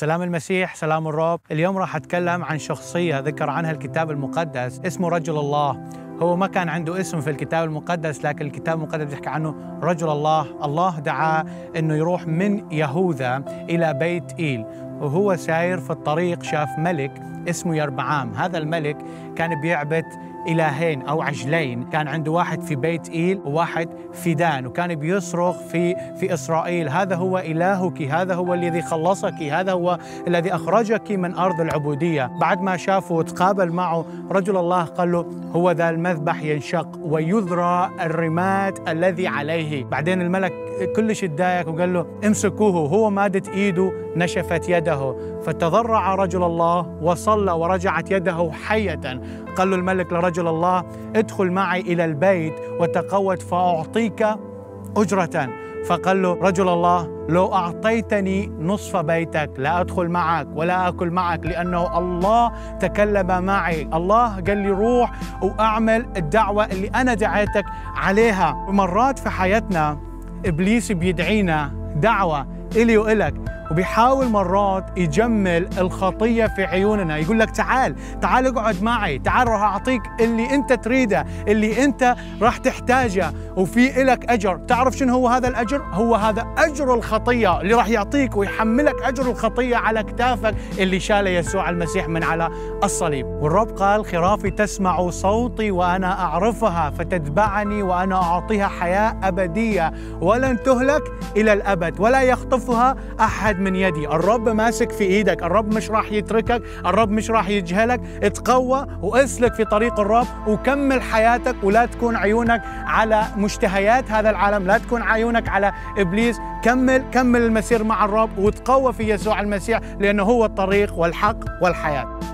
سلام المسيح، سلام الرب. اليوم راح أتكلم عن شخصية ذكر عنها الكتاب المقدس اسمه رجل الله. هو ما كان عنده اسم في الكتاب المقدس، لكن الكتاب المقدس بيحكي عنه رجل الله. الله دعاه إنه يروح من يهوذا إلى بيت إيل، وهو ساير في الطريق شاف ملك اسمه يربعام. هذا الملك كان بيعبد إلهين أو عجلين، كان عنده واحد في بيت إيل وواحد في دان، وكان بيصرخ في إسرائيل: هذا هو إلهك، هذا هو الذي خلصك، هذا هو الذي أخرجك من أرض العبودية. بعد ما شافه وتقابل معه، رجل الله قال له: هو ذا المذبح ينشق ويذرى الرمات الذي عليه. بعدين الملك كلش اتضايق وقال له: امسكوه، هو مادت إيده نشفت يده. فتضرع رجل الله وصلى ورجعت يده حية. قال له الملك لرجل الله: ادخل معي إلى البيت وتقوت فأعطيك أجرة. فقال له رجل الله: لو أعطيتني نصف بيتك لا أدخل معك ولا أكل معك، لأنه الله تكلم معي، الله قال لي روح وأعمل الدعوة اللي أنا دعيتك عليها. ومرات في حياتنا إبليس بيدعينا دعوة إلي وإلك، وبيحاول مرات يجمل الخطية في عيوننا، يقول لك تعال تعال اقعد معي، تعال راح أعطيك اللي أنت تريده، اللي أنت راح تحتاجه، وفي إلك أجر. تعرف شنو هو هذا الأجر؟ هو هذا أجر الخطية اللي راح يعطيك ويحملك أجر الخطية على كتافك اللي شاله يسوع المسيح من على الصليب. والرب قال: خرافي تسمع صوتي وأنا أعرفها فتتبعني وأنا أعطيها حياة أبدية ولن تهلك إلى الأبد ولا يخطفها أحد من يدي. الرب ماسك في ايدك، الرب مش راح يتركك، الرب مش راح يجهلك. اتقوى واسلك في طريق الرب وكمل حياتك، ولا تكون عيونك على مشتهيات هذا العالم، لا تكون عيونك على ابليس. كمل المسير مع الرب وتقوى في يسوع المسيح، لانه هو الطريق والحق والحياة.